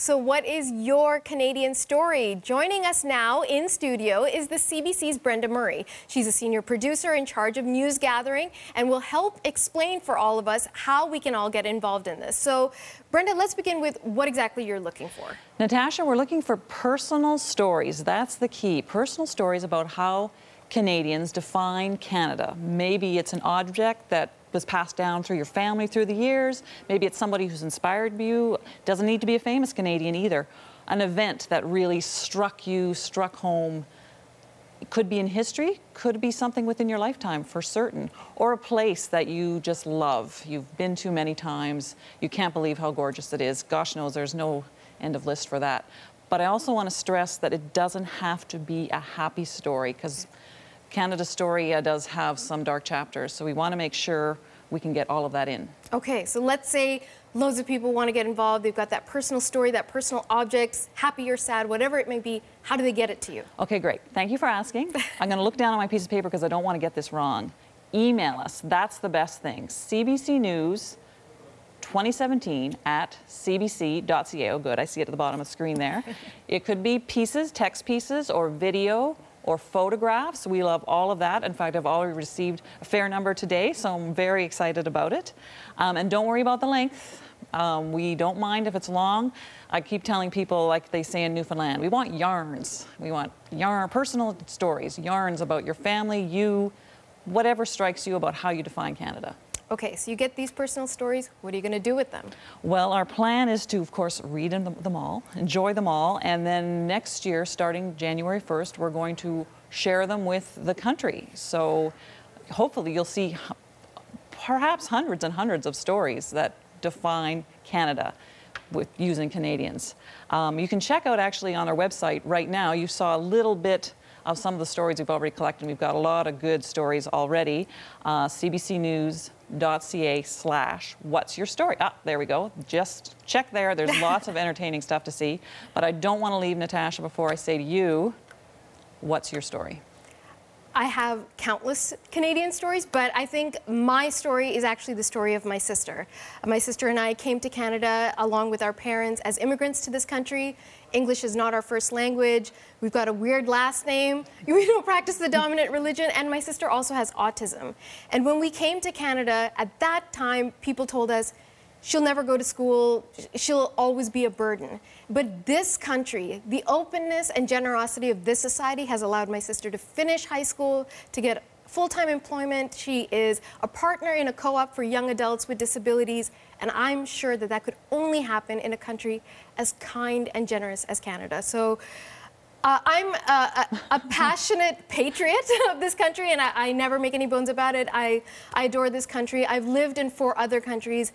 So what is your Canadian story? Joining us now in studio is the CBC's Brenda Murray. She's a senior producer in charge of news gathering and will help explain for all of us how we can all get involved in this. So Brenda, let's begin with what exactly you're looking for. Natasha, we're looking for personal stories. That's the key. Personal stories about how Canadians define Canada. Maybe it's an object that was passed down through your family through the years. Maybe it's somebody who's inspired you. Doesn't need to be a famous Canadian either. An event that really struck you, struck home. It could be in history, could be something within your lifetime for certain, or a place that you just love. You've been to many times. You can't believe how gorgeous it is. Gosh knows there's no end of list for that. But I also want to stress that it doesn't have to be a happy story, because Canada's story does have some dark chapters, so we want to make sure we can get all of that in. Okay, so let's say loads of people want to get involved. They've got that personal story, that personal objects, happy or sad, whatever it may be. How do they get it to you? Okay, great. Thank you for asking. I'm going to look down on my piece of paper because I don't want to get this wrong. Email us. That's the best thing. CBCnews2017@cbc.ca. Oh, good. I see it at the bottom of the screen there. It could be pieces, text pieces, or video, or photographs. We love all of that. In fact, I've already received a fair number today, so I'm very excited about it. And don't worry about the length. We don't mind if it's long. I keep telling people, like they say in Newfoundland, we want yarns. We want yarn, personal stories, yarns about your family, you, whatever strikes you about how you define Canada. Okay, so you get these personal stories. What are you going to do with them? Well, our plan is to, of course, read them all, enjoy them all, and then next year, starting January 1st, we're going to share them with the country. So hopefully you'll see perhaps hundreds and hundreds of stories that define Canada with using Canadians. You can check out, actually, on our website right now. You saw a little bit of some of the stories we've already collected. We've got a lot of good stories already. CBCNews.ca/What's Your Story. Ah, there we go. Just check there. There's lots of entertaining stuff to see. But I don't want to leave, Natasha, before I say to you, what's your story? I have countless Canadian stories, but I think my story is actually the story of my sister. My sister and I came to Canada along with our parents as immigrants to this country. English is not our first language. We've got a weird last name. We don't practice the dominant religion, and my sister also has autism. And when we came to Canada, at that time, people told us, she'll never go to school, she'll always be a burden. But this country, the openness and generosity of this society has allowed my sister to finish high school, to get full-time employment. She is a partner in a co-op for young adults with disabilities, and I'm sure that that could only happen in a country as kind and generous as Canada. So I'm a passionate patriot of this country, and I never make any bones about it. I adore this country. I've lived in 4 other countries.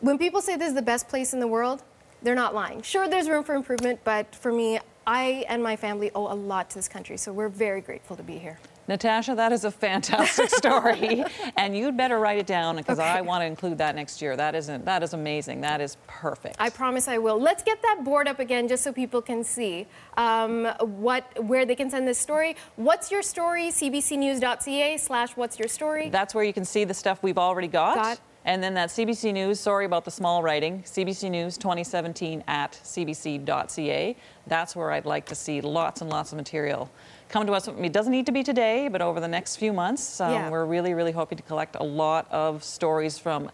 When people say this is the best place in the world, they're not lying. Sure, there's room for improvement, but for me, I and my family owe a lot to this country, so we're very grateful to be here. Natasha, that is a fantastic story, and you'd better write it down, because okay, I want to include that next year. That is amazing. That is perfect. I promise I will. Let's get that board up again, just so people can see where they can send this story. What's your story? CBCnews.ca/What's Your Story. That's where you can see the stuff we've already got. And then that CBC News, sorry about the small writing, CBCnews2017@cbc.ca. That's where I'd like to see lots and lots of material come to us. It doesn't need to be today, but over the next few months, we're really, really hoping to collect a lot of stories from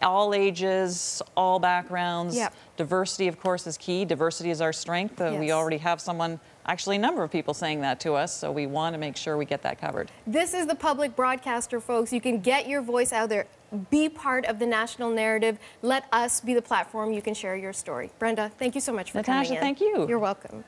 all ages, all backgrounds. Yep. Diversity, of course, is key. Diversity is our strength. We already have someone, actually a number of people saying that to us, so we want to make sure we get that covered. This is the public broadcaster, folks. You can get your voice out there. Be part of the national narrative. Let us be the platform you can share your story. Brenda, thank you so much for coming in. Natasha, thank you. You're welcome.